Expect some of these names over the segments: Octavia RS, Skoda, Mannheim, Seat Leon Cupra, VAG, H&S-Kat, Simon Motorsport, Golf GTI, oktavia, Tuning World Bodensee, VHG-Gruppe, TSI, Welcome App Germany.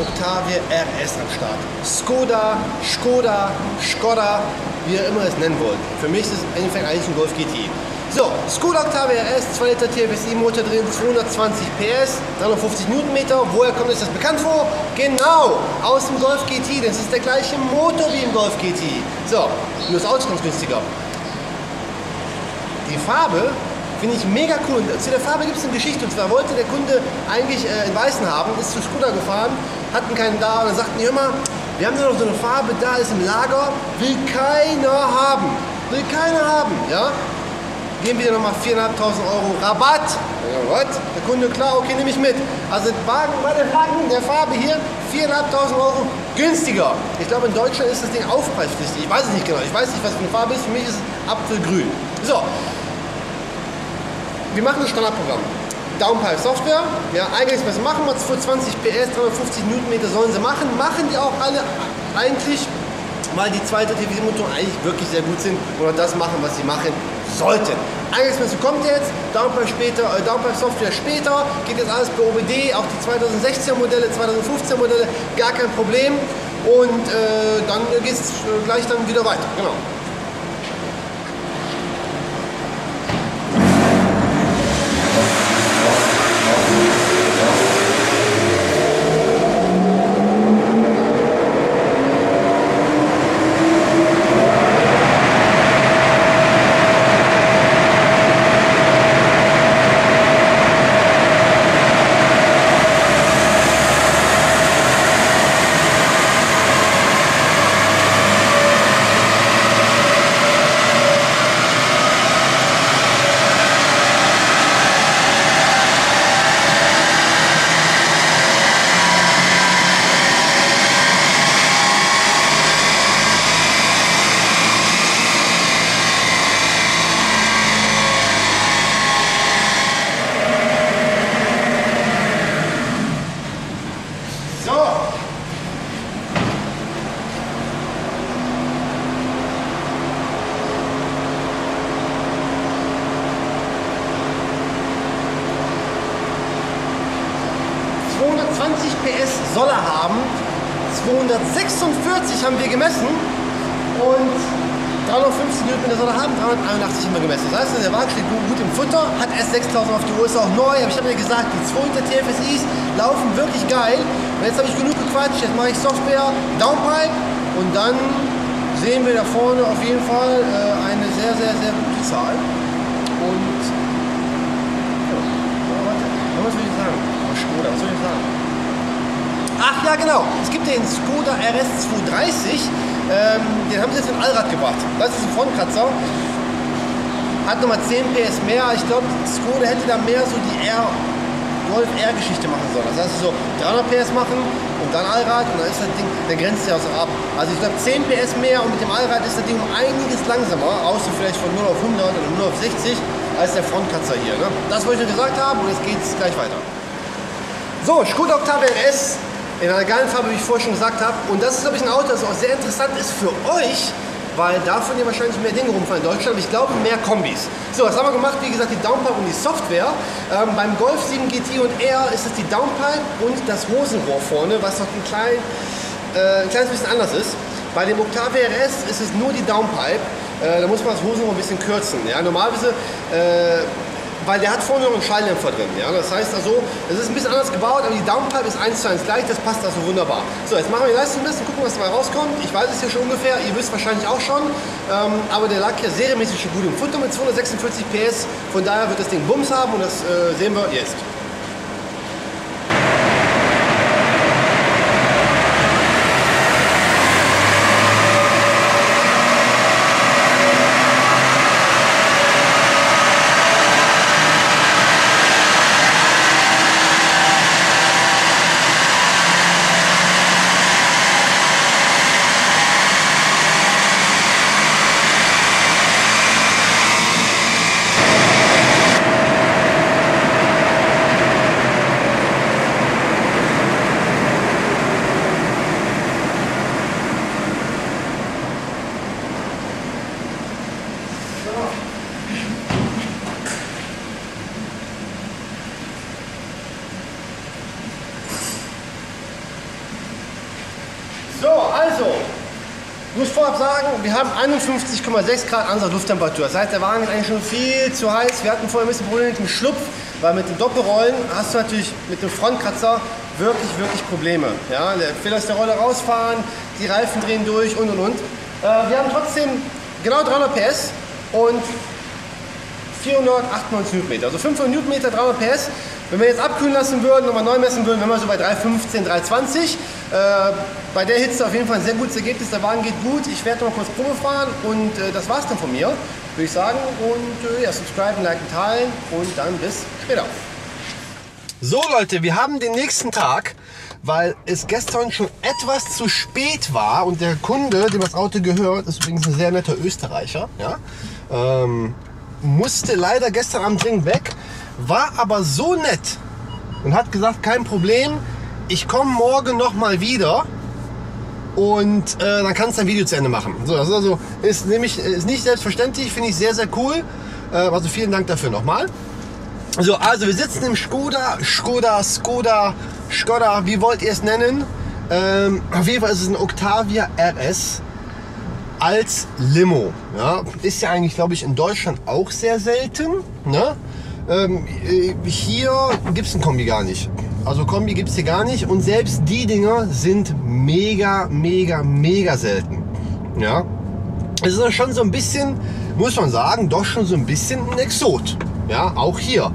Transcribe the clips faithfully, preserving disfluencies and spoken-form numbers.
Octavia R S am Start. Skoda, Skoda, Skoda, wie ihr immer es nennen wollt. Für mich ist es im Endeffekt eigentlich ein Golf G T I. So, Skoda Octavia R S, zwei Liter T S I Motor drin, zweihundertzwanzig P S, dreihundertfünfzig Newtonmeter. Woher kommt euch das bekannt vor? Genau, aus dem Golf G T I. Das ist der gleiche Motor wie im Golf G T I. So, nur das Auto ist ganz günstiger. Die Farbe finde ich mega cool. Und zu der Farbe gibt es eine Geschichte. Und zwar wollte der Kunde eigentlich äh, einen weißen haben, ist zu Skoda gefahren, hatten keinen da und dann sagten die immer, wir haben nur noch so eine Farbe, da ist im Lager, will keiner haben. Will keiner haben, ja. Geben wir nochmal viertausendfünfhundert Euro Rabatt. Ja, what? Der Kunde, klar, okay, nehme ich mit. Also Wagen, bei der Wagen der Farbe hier, viertausendfünfhundert Euro günstiger. Ich glaube, in Deutschland ist das Ding aufpreispflichtig. Ich weiß es nicht genau. Ich weiß nicht, was für eine Farbe ist. Für mich ist es Apfelgrün. So. Wir machen das Standardprogramm. Downpipe Software, ja, eigentlich was machen wir, zweihundertzwanzig P S, dreihundertfünfzig Newtonmeter sollen sie machen, machen die auch alle eigentlich, weil die zweite T V-Motoren eigentlich wirklich sehr gut sind oder das machen, was sie machen sollten. Eingangsmessung kommt jetzt, Downpipe später, äh, Downpipe Software später, geht jetzt alles bei O B D, auch die zweitausendsechzehner Modelle, zweitausendfünfzehner Modelle, gar kein Problem und äh, dann geht es gleich dann wieder weiter, genau. zweihundertzwanzig P S soll er haben, zweihundertsechsundvierzig haben wir gemessen und dreihundertfünfzehn Newtonmeter soll er haben, dreihunderteinundachtzig haben wir gemessen. Das heißt, der Wagen steht gut, gut im Futter, hat erst sechstausend auf die Uhr, ist auch neu, aber ich habe ja gesagt, die zweihundert T F S Is laufen wirklich geil. Und jetzt habe ich genug gequatscht, jetzt mache ich Software, Downpipe und dann sehen wir da vorne auf jeden Fall äh, eine sehr, sehr, sehr gute Zahl. Und ja, was will ich sagen? Skoda, was soll ich sagen? Ach ja, genau. Es gibt den Skoda R S zweihundertdreißig. Ähm, den haben sie jetzt in Allrad gebracht. Das ist ein Frontkratzer. Hat nochmal zehn P S mehr. Ich glaube, Skoda hätte da mehr so die R Golf R-Geschichte machen sollen. Das heißt so dreihundert P S machen und dann Allrad und dann ist das Ding, dann grenzt ja auch so ab. Also ich glaube zehn P S mehr und mit dem Allrad ist das Ding um einiges langsamer. Außer vielleicht von null auf hundert oder null auf sechzig als der Frontkratzer hier. Ne? Das wollte ich nur gesagt haben und jetzt geht es gleich weiter. So, Skoda Octavia R S in einer geilen Farbe, wie ich vorher schon gesagt habe. Und das ist, glaube ich, ein Auto, das auch sehr interessant ist für euch, weil davon ja wahrscheinlich mehr Dinge rumfahren in Deutschland. Aber ich glaube, mehr Kombis. So, was haben wir gemacht? Wie gesagt, die Downpipe und die Software. Ähm, beim Golf sieben G T I und R ist es die Downpipe und das Hosenrohr vorne, was noch ein, klein, äh, ein kleines bisschen anders ist. Bei dem Octavia R S ist es nur die Downpipe. Äh, da muss man das Hosenrohr ein bisschen kürzen. Ja? Normalerweise... Äh, weil der hat vorne noch einen Schalldämpfer drin, ja? Das heißt also, es ist ein bisschen anders gebaut, aber die Downpipe ist eins zu eins gleich, das passt also wunderbar. So, jetzt machen wir die Leistung ein bisschen, gucken, was dabei rauskommt. Ich weiß es ja schon ungefähr, ihr wisst wahrscheinlich auch schon, ähm, aber der lag ja serienmäßig schon gut im Futter mit zweihundertsechsundvierzig P S, von daher wird das Ding Bums haben und das äh, sehen wir jetzt. So, also, ich muss vorab sagen, wir haben einundfünfzig Komma sechs Grad Ansatz Lufttemperatur. Das heißt, der Wagen ist eigentlich schon viel zu heiß. Wir hatten vorher ein bisschen Probleme mit dem Schlupf, weil mit den Doppelrollen hast du natürlich mit dem Frontkratzer wirklich, wirklich Probleme. Ja, der Fehler ist der Rolle rausfahren, die Reifen drehen durch und und und. Äh, wir haben trotzdem genau dreihundert P S und vierhundertachtundneunzig Newtonmeter, also fünfhundert Newtonmeter, dreihundert P S. Wenn wir jetzt abkühlen lassen würden, nochmal neu messen würden, wären wir so bei dreihundertfünfzehn, dreihundertzwanzig. Äh, bei der Hitze auf jeden Fall ein sehr gutes Ergebnis, der Wagen geht gut. Ich werde noch kurz Probe fahren und äh, das war's dann von mir, würde ich sagen. Und äh, ja, subscriben, liken, teilen und dann bis später. So Leute, wir haben den nächsten Tag, weil es gestern schon etwas zu spät war und der Kunde, dem das Auto gehört, ist übrigens ein sehr netter Österreicher, ja? ähm, musste leider gestern Abend dringend weg, war aber so nett und hat gesagt, kein Problem, ich komme morgen nochmal wieder und äh, dann kannst du dein Video zu Ende machen. So, das ist, also, ist, nämlich, ist nicht selbstverständlich, finde ich sehr, sehr cool. Äh, also vielen Dank dafür nochmal. So, also wir sitzen im Skoda, Skoda, Skoda, Skoda, wie wollt ihr es nennen? Ähm, auf jeden Fall ist es ein Octavia R S als Limo. Ja? Ist ja eigentlich, glaube ich, in Deutschland auch sehr selten. Ne? Ähm, hier gibt es ein Kombi gar nicht. Also Kombi gibt es hier gar nicht und selbst die Dinger sind mega, mega, mega selten. Ja? Es ist schon so ein bisschen, muss man sagen, doch schon so ein bisschen ein Exot. Ja, auch hier.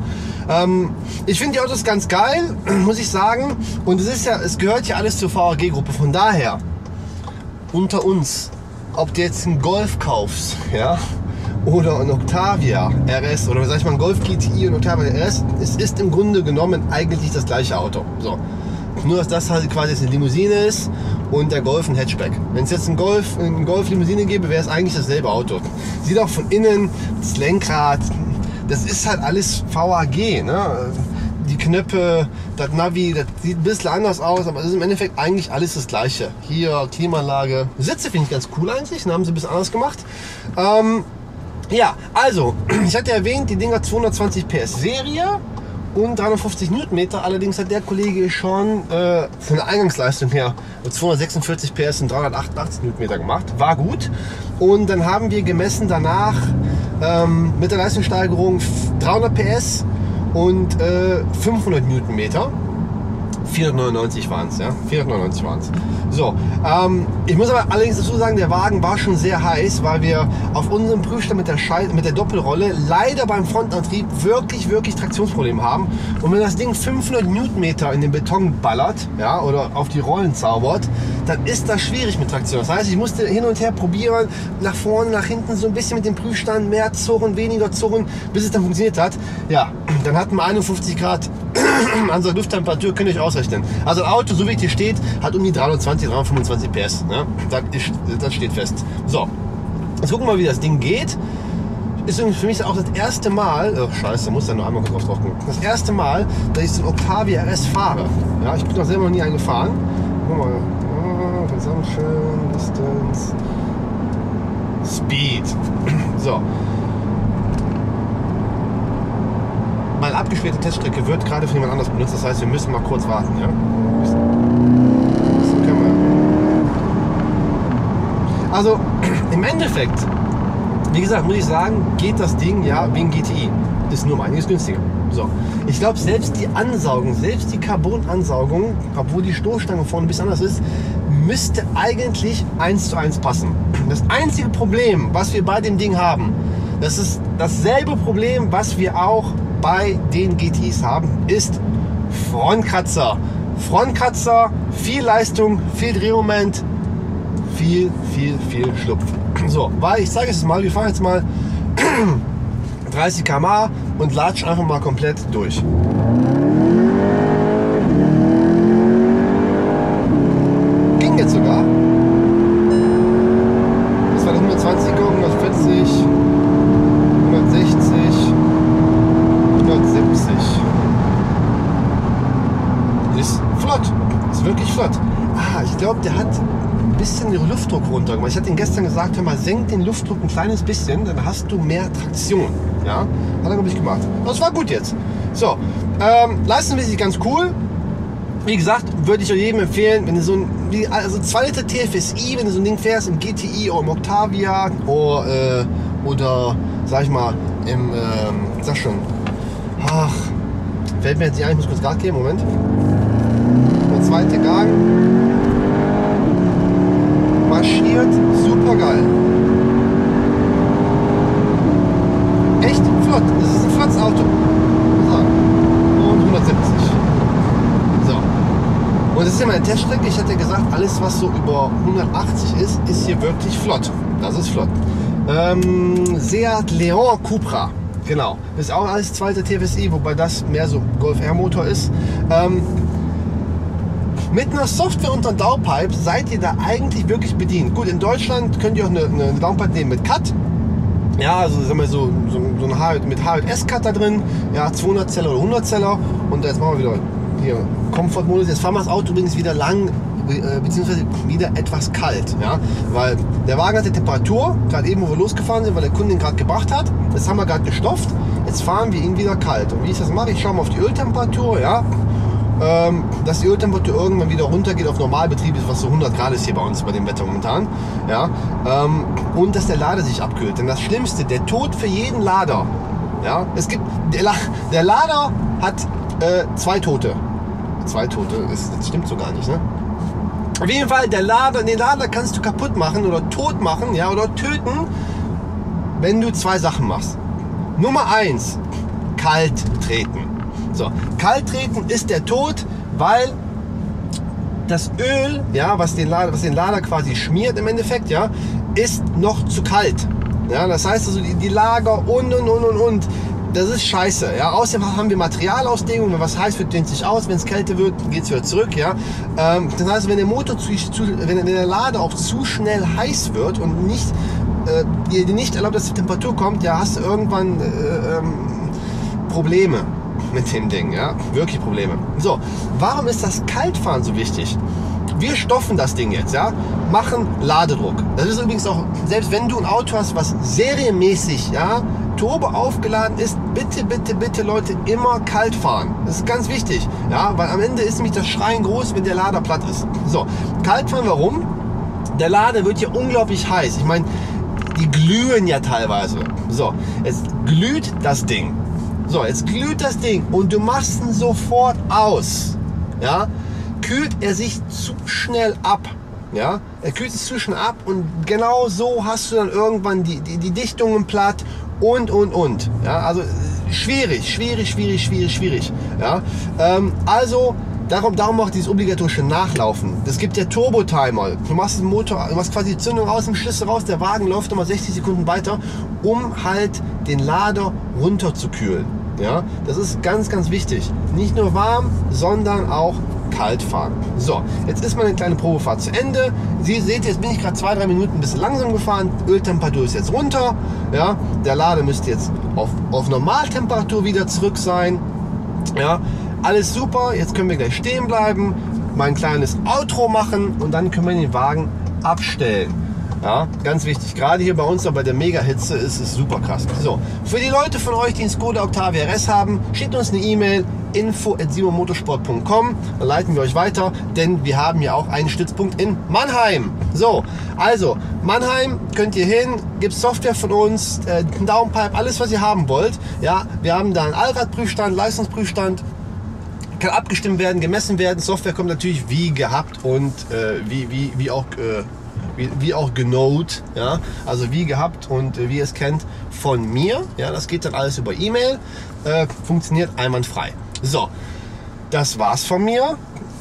Ähm, ich finde die Autos ganz geil, muss ich sagen. Und es ist ja, es gehört ja alles zur V H G-Gruppe. Von daher, unter uns, ob du jetzt einen Golf kaufst, ja, oder einen Octavia R S oder sag ich mal einen Golf G T I und Octavia R S, es ist im Grunde genommen eigentlich das gleiche Auto. So. Nur, dass das halt quasi jetzt eine Limousine ist und der Golf ein Hatchback. Wenn es jetzt einen Golf, einen Golf-Limousine gäbe, wäre es eigentlich dasselbe Auto. Sieht auch von innen, das Lenkrad, das ist halt alles V A G, ne? Die Knöpfe, das Navi, das sieht ein bisschen anders aus, aber es ist im Endeffekt eigentlich alles das gleiche. Hier Klimaanlage, Sitze finde ich ganz cool eigentlich, haben sie ein bisschen anders gemacht. Ähm, ja, also, ich hatte erwähnt, die Dinger zweihundertzwanzig P S Serie und dreihundertfünfzig Newtonmeter, allerdings hat der Kollege schon äh, von der Eingangsleistung her zweihundertsechsundvierzig P S und dreihundertachtundachtzig Newtonmeter gemacht, war gut. Und dann haben wir gemessen danach, Ähm, mit der Leistungssteigerung dreihundert P S und äh, fünfhundert Newtonmeter. vierhundertneunundneunzig waren es, ja. vierhundertneunundneunzig waren es. So, ähm, ich muss aber allerdings dazu sagen, der Wagen war schon sehr heiß, weil wir auf unserem Prüfstand mit der, Schal- mit der Doppelrolle leider beim Frontantrieb wirklich, wirklich Traktionsprobleme haben. Und wenn das Ding fünfhundert Newtonmeter in den Beton ballert, ja, oder auf die Rollen zaubert, dann ist das schwierig mit Traktion. Das heißt, ich musste hin und her probieren, nach vorne, nach hinten, so ein bisschen mit dem Prüfstand, mehr zurren, weniger zurren, bis es dann funktioniert hat. Ja, dann hatten wir einundfünfzig Grad Ansatz Lufttemperatur, könnt ihr euch ausrechnen. Also ein Auto, so wie es hier steht, hat um die dreihundertzwanzig, dreihundertfünfundzwanzig P S. Ne? Das, ist, das steht fest. So, jetzt gucken wir mal, wie das Ding geht. Ist für mich auch das erste Mal, oh scheiße, muss da nur einmal kurz drauf gucken. Das erste Mal, dass ich so einen Octavia R S fahre. Ja, ich bin noch selber noch nie eingefahren. Guck mal, oh, Consumption, Distance, Speed. So. Meine abgesperrte Teststrecke wird gerade von jemand anders benutzt, das heißt, wir müssen mal kurz warten. Ja? Also im Endeffekt, wie gesagt, muss ich sagen, geht das Ding ja wie ein G T I. Ist nur um einiges günstiger. So. Ich glaube, selbst die Ansaugung, selbst die Carbon-Ansaugung, obwohl die Stoßstange vorne ein bisschen anders ist, müsste eigentlich eins zu eins passen. Das einzige Problem, was wir bei dem Ding haben, das ist dasselbe Problem, was wir auch bei den G T Is haben, ist Frontkratzer. Frontkratzer, viel Leistung, viel Drehmoment, viel, viel, viel Schlupf. So, weil ich zeige es mal, wir fahren jetzt mal dreißig Kilometer pro Stunde und latschen einfach mal komplett durch. Ging jetzt sogar. Das war der hundertzwanziger, hundertvierzig. Ist flott, ist wirklich flott. Ah, ich glaube, der hat ein bisschen den Luftdruck runtergemacht. Ich hatte ihm gestern gesagt, hör mal, senk den Luftdruck ein kleines bisschen, dann hast du mehr Traktion. Ja, hat er, glaube ich, gemacht. Das war gut jetzt. So, ähm, leistungsmäßig ganz cool. Wie gesagt, würde ich jedem empfehlen, wenn du so ein, also zwei Liter T S I, wenn du so ein Ding fährst, im G T I oder im Octavia oder, äh, oder sag ich mal, im, ähm, sag schon, ach, fällt mir jetzt nicht ein, ich muss kurz Gas geben, Moment. Der zweite Gang marschiert, super geil. Echt flott, das ist ein flottes Auto. Und hundertsiebzig. So. Und das ist ja meine Teststrecke. Ich hatte gesagt, alles was so über hundertachtzig ist, ist hier wirklich flott. Das ist flott. Ähm, Seat Leon Cupra. Genau. Das ist auch alles zweite T S I, wobei das mehr so Golf R Motor ist. Ähm, Mit einer Software unter Downpipe seid ihr da eigentlich wirklich bedient. Gut, in Deutschland könnt ihr auch eine, eine Downpipe nehmen mit Kat. Ja, also sagen wir so, so, so ein H, mit H und S-Kat da drin. Ja, zweihundert Zeller oder hundert Zeller. Und jetzt machen wir wieder hier Komfortmodus. Jetzt fahren wir das Auto übrigens wieder lang, beziehungsweise wieder etwas kalt. Ja? Weil der Wagen hat die Temperatur, gerade eben, wo wir losgefahren sind, weil der Kunde ihn gerade gebracht hat. Jetzt haben wir gerade gestopft. Jetzt fahren wir ihn wieder kalt. Und wie ich das mache, ich schaue mal auf die Öltemperatur. Ja? Ähm, dass die Öltemperatur irgendwann wieder runter geht auf Normalbetrieb, ist was so hundert Grad ist hier bei uns bei dem Wetter momentan, ja, ähm, und dass der Lader sich abkühlt, denn das Schlimmste, der Tod für jeden Lader, ja, es gibt, der, La der Lader hat äh, zwei Tote, zwei Tote, ist, das stimmt so gar nicht, ne? Auf jeden Fall, der Lader, den Lader kannst du kaputt machen oder tot machen, ja, oder töten, wenn du zwei Sachen machst. Nummer eins, kalt treten. So, Kalttreten ist der Tod, weil das Öl, ja, was den Lader, was den Lader quasi schmiert im Endeffekt, ja, ist noch zu kalt. Ja, das heißt also die, die Lager und und und und und. Das ist scheiße. Ja, außerdem haben wir Materialausdehnung. Wenn was heiß wird, dehnt sich aus. Wenn es kälter wird, geht es wieder zurück. Ja, ähm, das heißt, wenn der Motor zu, zu wenn, wenn der Lader auch zu schnell heiß wird und nicht äh, dir nicht erlaubt, dass die Temperatur kommt, ja, hast du irgendwann äh, ähm, Probleme mit dem Ding, ja, wirklich Probleme. So, warum ist das Kaltfahren so wichtig? Wir stoffen das Ding jetzt, ja, machen Ladedruck. Das ist übrigens auch, selbst wenn du ein Auto hast, was serienmäßig, ja, Turbo aufgeladen ist, bitte, bitte, bitte, Leute, immer kalt fahren. Das ist ganz wichtig, ja, weil am Ende ist nämlich das Schreien groß, wenn der Lader platt ist. So, kalt fahren, warum? Der Lader wird hier unglaublich heiß. Ich meine, die glühen ja teilweise. So, jetzt glüht das Ding. So, jetzt glüht das Ding und du machst ihn sofort aus, ja, kühlt er sich zu schnell ab, ja, er kühlt sich zu schnell ab und genau so hast du dann irgendwann die, die, die Dichtungen platt und, und, und, ja, also schwierig, schwierig, schwierig, schwierig, schwierig, ja, ähm, also darum, darum auch dieses obligatorische Nachlaufen. Es gibt ja Turbo-Timer. Du machst den Motor, du machst quasi die Zündung aus, den Schlüssel raus, der Wagen läuft nochmal sechzig Sekunden weiter, um halt den Lader runter zu kühlen. Ja, das ist ganz, ganz wichtig. Nicht nur warm, sondern auch kalt fahren. So, jetzt ist meine kleine Probefahrt zu Ende. Sie seht, jetzt bin ich gerade zwei, drei Minuten ein bisschen langsam gefahren. Öltemperatur ist jetzt runter. Ja, der Lader müsste jetzt auf, auf Normaltemperatur wieder zurück sein. Ja, alles super. Jetzt können wir gleich stehen bleiben, mein kleines Outro machen und dann können wir den Wagen abstellen. Ja, ganz wichtig. Gerade hier bei uns, aber bei der Mega-Hitze ist es super krass. So, für die Leute von euch, die einen Skoda Octavia R S haben, schickt uns eine E-Mail, info at simon motorsport punkt com, dann leiten wir euch weiter, denn wir haben ja auch einen Stützpunkt in Mannheim. So, also, Mannheim könnt ihr hin, gibt Software von uns, äh, Downpipe, alles was ihr haben wollt. Ja, wir haben da einen Allradprüfstand, Leistungsprüfstand, kann abgestimmt werden, gemessen werden, Software kommt natürlich wie gehabt und äh, wie, wie, wie auch... Äh, Wie, wie auch genot, ja, also wie gehabt und äh, wie ihr es kennt von mir, ja, das geht dann alles über E-Mail, äh, funktioniert einwandfrei. So, das war's von mir,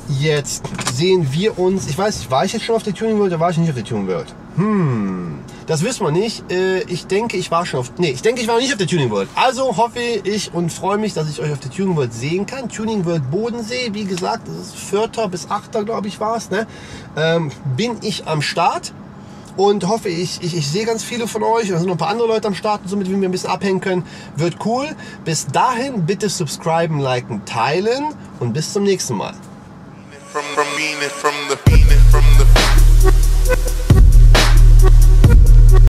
jetzt sehen wir uns, ich weiß nicht, war ich jetzt schon auf der Tuning World oder war ich nicht auf der Tuning World? Hm, das wissen wir nicht, äh, ich denke, ich war schon auf, nee, ich denke, ich war noch nicht auf der Tuning World, also hoffe ich und freue mich, dass ich euch auf der Tuning World sehen kann, Tuning World Bodensee, wie gesagt, das ist vierter bis achter, glaube ich, war es, ne? ähm, bin ich am Start und hoffe, ich, ich, ich sehe ganz viele von euch, da sind noch ein paar andere Leute am Start, und somit wie wir ein bisschen abhängen können, wird cool, bis dahin, bitte subscriben, liken, teilen und bis zum nächsten Mal. From, from